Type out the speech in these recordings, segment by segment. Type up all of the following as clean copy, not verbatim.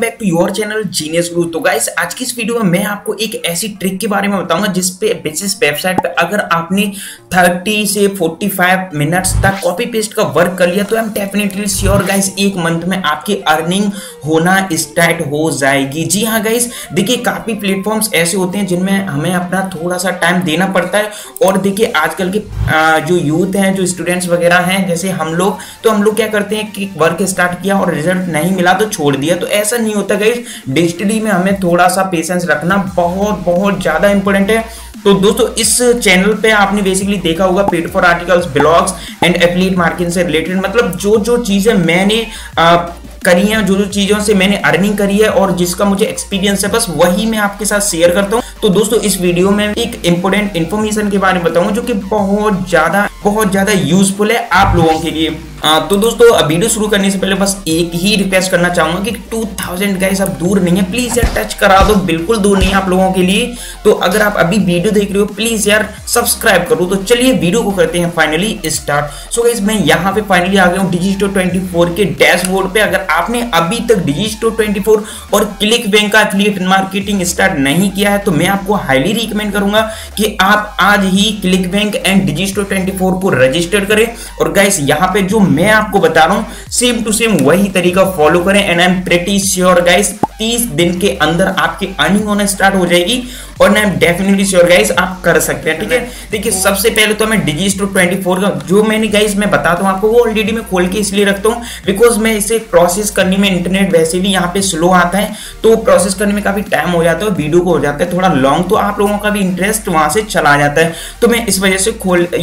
Welcome back to your channel genius Guru. तो guys आज की इस वीडियो में मैं आपको एक ऐसी ट्रिक के बारे में बताऊंगा जिस पे बिजनेस वेबसाइट पे अगर आपने 30 से 45 मिनट्स तक कॉपी पेस्ट का वर्क कर लिया तो I am definitely sure guys एक मंथ में आपकी अर्निंग होना स्टार्ट हो जाएगी। जी हाँ गाइस, देखिए काफ़ी प्लेटफॉर्म्स ऐसे होते हैं जिनमें हमें अपना थोड़ा सा टाइम देना पड़ता है। और देखिए आजकल के जो यूथ हैं, जो स्टूडेंट्स वगैरह हैं, जैसे हम लोग क्या करते हैं कि वर्क स्टार्ट किया और रिजल्ट नहीं मिला तो छोड़ दिया। तो ऐसा नहीं होता गाइस, डिजिटली में हमें थोड़ा सा पेशेंस रखना बहुत ज़्यादा इंपॉर्टेंट है। तो दोस्तों इस चैनल पे आपने बेसिकली देखा होगा paid for articles, blogs and affiliate marketing से रिलेटेड, मतलब जो चीज़ें मैंने करी है, जो चीज़ों से मैंने अर्निंग करी है और जिसका मुझे एक्सपीरियंस है, बस वही मैं आपके साथ शेयर करता हूँ। तो दोस्तों इस वीडियो में एक इंपॉर्टेंट इन्फॉर्मेशन के बारे में बताऊँ जो कि बहुत ज़्यादा यूजफुल है आप लोगों के लिए। तो दोस्तों वीडियो शुरू करने से पहले बस एक ही रिक्वेस्ट करना चाहूँगा कि 2000 गाइस आप दूर नहीं है, प्लीज़ यार टच करा दो, बिल्कुल दूर नहीं है आप लोगों के लिए। तो अगर आप अभी वीडियो देख रहे हो प्लीज़ यार सब्सक्राइब करो। तो चलिए वीडियो को करते हैं फाइनली स्टार्ट। सो गाइस मैं यहाँ पे फाइनली आ गया हूँ डिजिटो24 के डैशबोर्ड पे। अगर आपने अभी तक डिजिटो24 और क्लिक बैंक का एफिलिएट मार्केटिंग स्टार्ट नहीं किया है तो मैं आपको हाईली रिकमेंड करूंगा कि आप आज ही क्लिक बैंक एंड डिजिटो24 को रजिस्टर करें। और गाइस यहाँ पे जो मैं आपको बता रहा हूं सेम टू सेम वही तरीका फॉलो करें and I am pretty sure guys 30 दिन के अंदर आपकी अर्निंग होना स्टार्ट हो जाएगी और I am definitely sure guys आप कर सकते हैं। ठीक है, देखिए सबसे पहले तो मैं डिजिटो24 का जो मैंने गाइस मैं बताता हूं आपको वो ऑलरेडी मैं खोल के इसलिए रखता हूं बिकॉज मैं इसे प्रोसेस करने में इंटरनेट वैसे भी यहाँ पे स्लो आता है तो प्रोसेस करने में काफी टाइम हो जाता है, वीडियो को हो जाता है थोड़ा लॉन्ग, तो आप लोगों का भी इंटरेस्ट वहां से चला जाता है। तो मैं इस वजह से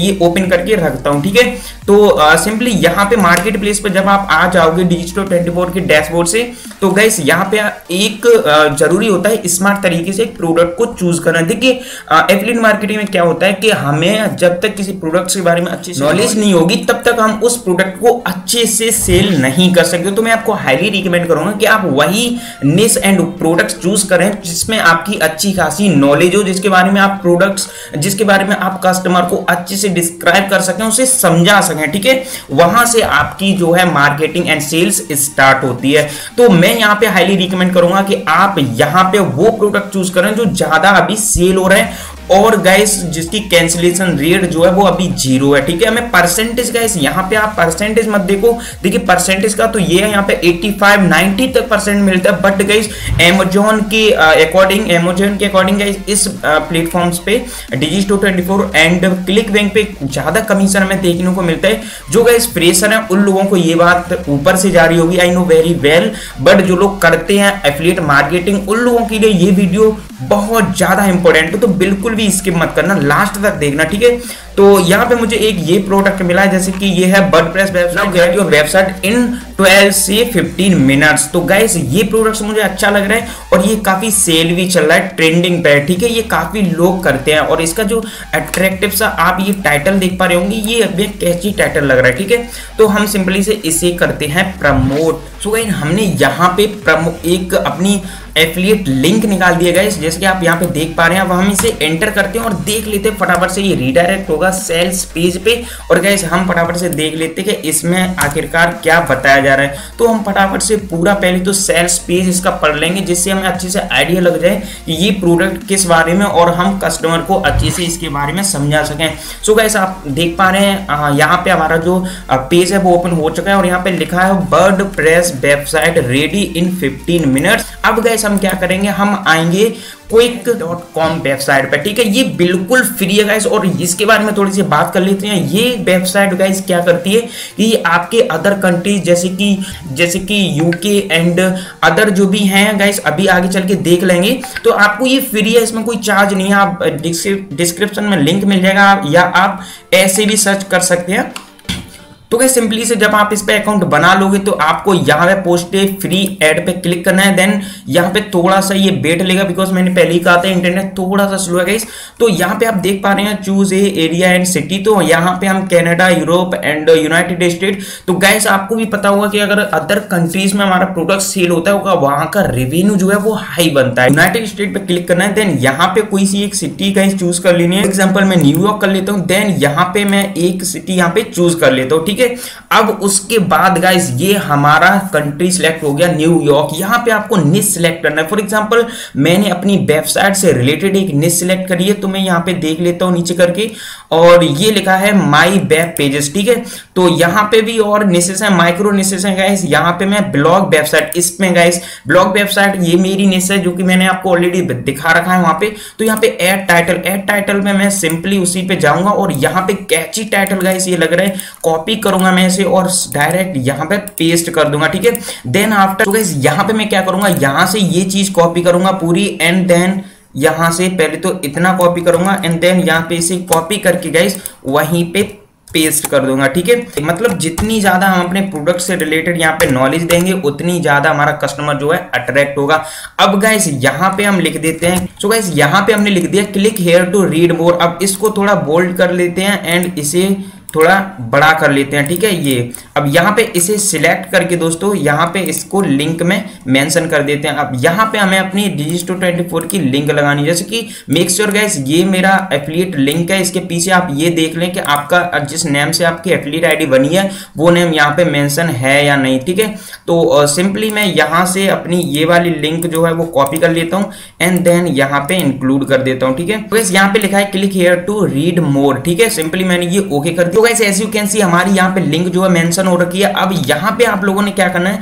ये ओपन करके रखता हूँ। ठीक है, तो सिंपली यहाँ पे मार्केट प्लेस पर जब आप आ जाओगे डिजिटो24 के डैशबोर्ड से तो गाइस यहाँ पे एक जरूरी होता है स्मार्ट तरीके से एक प्रोडक्ट को चूज करना। देखिए एफिलिएट मार्केटिंग में क्या होता है कि हमें जब तक किसी प्रोडक्ट के बारे में अच्छी नॉलेज नहीं होगी तब तक हम उस प्रोडक्ट को अच्छे से सेल नहीं कर सकते। तो मैं आपको हाईली रिकमेंड करूंगा कि आप वही निश एंड प्रोडक्ट्स चूज करें जिसमें आपकी अच्छी खासी नॉलेज हो, जिसके बारे में आप कस्टमर को अच्छे से डिस्क्राइब कर सकें, उसे समझा सकें। ठीक है, वहां से आपकी जो है मार्केटिंग एंड सेल्स स्टार्ट होती है। तो मैं यहाँ पे हाईली रिकमेंड करूंगा कि आप यहाँ पे वो प्रोडक्ट चूज करें जो ज्यादा अभी सेल हो रहे हैं और गाइस जिसकी कैंसिलेशन रेट जो है वो अभी 0 है। ठीक है, मैं परसेंटेज गाइस यहाँ पे आप परसेंटेज मत देखो, देखिए परसेंटेज का तो ये है यहाँ पे 85-90 तक परसेंट मिलता है, बट गाइस अमेजोन के अकॉर्डिंग गाइस इस प्लेटफॉर्म्स पे डिजिटो24 एंड क्लिक बैंक पे ज़्यादा कमीशन हमें देखने को मिलता है। जो गाइस फ्रेशर है उन लोगों को ये बात ऊपर से जारी होगी, I know very well, but जो लोग करते हैं एफिलिएट मार्केटिंग उन लोगों के लिए ये वीडियो बहुत ज़्यादा इंपॉर्टेंट है। तो बिल्कुल भी स्किप मत करना, लास्ट तक देखना। ठीक है, तो यहाँ पे मुझे एक ये प्रोडक्ट मिला है जैसे कि ये है वर्डप्रेस वेबसाइट और वेबसाइट इन 12 से 15 मिनट्स। तो गाइस ये प्रोडक्ट्स मुझे अच्छा लग रहा है और ये काफ़ी सेल भी चल रहा है, ट्रेंडिंग पे। ठीक है, ये काफ़ी लोग करते हैं और इसका जो अट्रैक्टिव सा आप ये टाइटल देख पा रहे होंगे, ये अभी कैची टाइटल लग रहा है। ठीक है, तो हम सिंपली से इसे करते हैं प्रमोट। सो गाइस हमने यहाँ पे एक अपनी एफिलिएट लिंक निकाल दिया गाइस, जैसे कि आप यहाँ पे देख पा रहे हैं। अब हम इसे एंटर करते हैं और देख लेते हैं फटाफट से ये रीडायरेक्ट होगा सेल्स पेज पे और गाइस हम फटाफट से देख लेते हैं कि इसमें आखिरकार क्या बताया जा रहा है। तो हम फटाफट से पूरा पहले तो सेल्स पेज इसका पढ़ लेंगे जिससे हमें अच्छे से आइडिया लग जाए कि ये प्रोडक्ट किस बारे में और हम कस्टमर को अच्छे से इसके बारे में समझा सकें। सो गाइस आप देख पा रहे हैं यहाँ पे हमारा जो पेज है वो ओपन हो चुका है और यहाँ पे लिखा है WordPress website ready in 15 minutes. अब गाइस हम क्या करेंगे, हम आएंगे Quick.com वेबसाइट पर। ठीक है, ये बिल्कुल फ्री है गाइस और इसके बारे में थोड़ी सी बात कर लेते हैं। ये वेबसाइट गाइस क्या करती है कि आपके अदर कंट्रीज जैसे कि यूके एंड अदर जो भी हैं गाइस, अभी आगे चल के देख लेंगे। तो आपको ये फ्री है, इसमें कोई चार्ज नहीं है। आप डिस्क्रिप्शन में लिंक मिल जाएगा या आप ऐसे भी सर्च कर सकते हैं। तो गाइस सिंपली से जब आप इस पे अकाउंट बना लोगे तो आपको यहाँ पे पोस्ट फ्री एड पे क्लिक करना है। देन यहाँ पे थोड़ा सा ये वेट लेगा बिकॉज मैंने पहले ही कहा था इंटरनेट थोड़ा सा स्लो है गाइस। तो यहाँ पे आप देख पा रहे हैं choose a area and city. तो यहाँ पे हम Canada, Europe and United state. तो गाइस आपको भी पता होगा कि अगर अदर कंट्रीज में हमारा प्रोडक्ट सेल होता है वहाँ का रेवेन्यू जो है वो हाई बनता है। यूनाइटेड स्टेट पे क्लिक करना है, देन यहाँ पे कोई सी एक सिटी गाइस चूज कर लेनी है। एग्जाम्पल मैं न्यूयॉर्क कर लेता हूँ, देन यहाँ पे मैं एक सिटी यहाँ पे चूज कर लेता हूँ। ठीक है। अब उसके बाद गाइस ये हमारा कंट्री सिलेक्ट हो गया न्यूयॉर्क। यहाँ पे आपको निश सिलेक्ट करना है। फॉर एग्जांपल मैंने अपनी वेबसाइट से रिलेटेड एक निश सिलेक्ट करी है, तो मैं यहाँ पे देख लेता हूँ नीचे करके, और ये लिखा है माई वेब पेजेस, ठीक है। तो यहाँ पे भी और निशेस है, माइक्रो निशेस है गाइस। यहाँ पे मैं ब्लॉग वेबसाइट, इसमें गाइस ब्लॉग वेबसाइट ये मेरी निश है जो कि मैंने आपको ऑलरेडी दिखा रखा है वहां पे। तो यहाँ पे एड टाइटल में मैं सिंपली उसी पे जाऊंगा और यहाँ पे कैची टाइटल गाइस ये लग रहा है, कॉपी करूंगा मैं इसे और डायरेक्ट यहाँ पे पेस्ट कर दूंगा, ठीक है। देन आफ्टर तो गाइस यहाँ पे मैं क्या करूंगा, यहाँ से ये चीज कॉपी करूंगा पूरी, एंड देन यहाँ से पहले तो इतना कॉपी करूंगा एंड देन यहाँ पे इसे कॉपी करके गाइस वहीं पे पेस्ट कर दूंगा, ठीक है। मतलब जितनी ज्यादा हम अपने प्रोडक्ट से रिलेटेड यहाँ पे नॉलेज देंगे उतनी ज्यादा हमारा कस्टमर जो है अट्रैक्ट होगा। अब गाइस यहाँ पे हम लिख देते हैं, सो गाइस यहाँ पे हमने लिख दिया click here to read more. अब इसको थोड़ा बोल्ड कर लेते हैं एंड इसे थोड़ा बड़ा कर लेते हैं, ठीक है। ये अब यहाँ पे इसे सिलेक्ट करके दोस्तों यहाँ पे इसको लिंक में मेंशन कर देते हैं। अब यहाँ पे हमें अपनी Digito24 की लिंक लगानी है, जैसे कि मेक श्योर गाइस ये मेरा एफिलिएट लिंक है, इसके पीछे आप ये देख लें कि आपका जिस नेम से आपकी एफिलिएट आईडी बनी है वो नेम यहाँ पे मेंशन है या नहीं, ठीक है। तो सिंपली मैं यहाँ से अपनी ये वाली लिंक जो है वो कॉपी कर लेता हूँ एंड देन यहाँ पे इंक्लूड कर देता हूँ, ठीक है। तो यहाँ पे लिखा है click here to read more, ठीक है। सिंपली मैंने ये ओके कर दिया। As you can see हमारी यहाँ पे लिंक जो है मेंशन हो रखी है। अब यहाँ पे आप लोगों ने क्या करना है,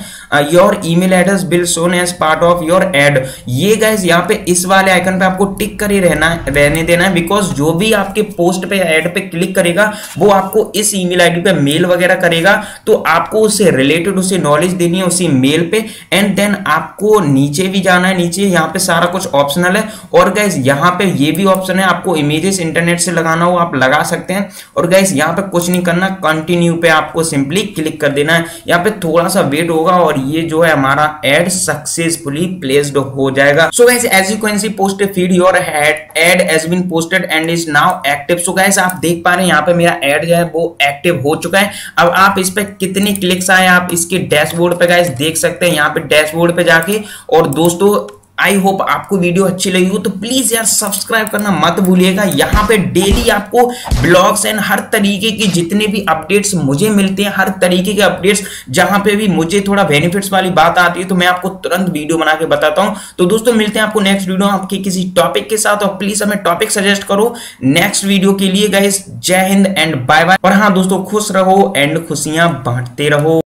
your email address will shown as part of your ad. ये गाइस यहाँ पे इस वाले आइकन पे आपको टिक कर ही रहने देना है, बिकॉज जो भी आपके पोस्ट पे एड पे क्लिक करेगा वो आपको इस ईमेल आईडी पे मेल वगैरह करेगा। तो आपको उससे रिलेटेड उसे नॉलेज देनी है उसी मेल पे, एंड देन आपको नीचे भी जाना है। नीचे यहाँ पे सारा कुछ ऑप्शनल है, और गाइस यहाँ पे ये भी ऑप्शन है आपको इमेजेस इंटरनेट से लगाना हो आप लगा सकते हैं। और गाइस यहाँ पे कुछ नहीं करना, कंटिन्यू पे आपको सिंपली क्लिक कर देना है। यहाँ पे थोड़ा सा वेट होगा और ये जो है हमारा एड सक्सेसफुली प्लेस्ड हो जाएगा। So guys as you can see post feed your ad has been posted and is now active. So guys आप देख पा रहे हैं यहाँ पे मेरा एड जो है वो एक्टिव हो चुका है। अब आप इस पे कितने क्लिक्स आए आप इसके डैशबोर्ड पे गाइस देख सकते हैं यहाँ पे डैशबोर्ड पे जाके। और दोस्तों आई होप आपको वीडियो अच्छी लगी हो, तो प्लीज यार सब्सक्राइब करना मत भूलिएगा। यहाँ पे डेली आपको ब्लॉग्स एंड हर तरीके के जितने भी अपडेट्स मुझे मिलते हैं, हर तरीके के अपडेट्स जहाँ पे भी मुझे थोड़ा बेनिफिट्स वाली बात आती है तो मैं आपको तुरंत वीडियो बना के बताता हूँ। तो दोस्तों मिलते हैं आपको नेक्स्ट वीडियो आपके किसी टॉपिक के साथ, और प्लीज हमें टॉपिक सजेस्ट करो नेक्स्ट वीडियो के लिए गाइस। जय हिंद एंड बाय बाय। और हाँ दोस्तों, खुश रहो एंड खुशियां बांटते रहो।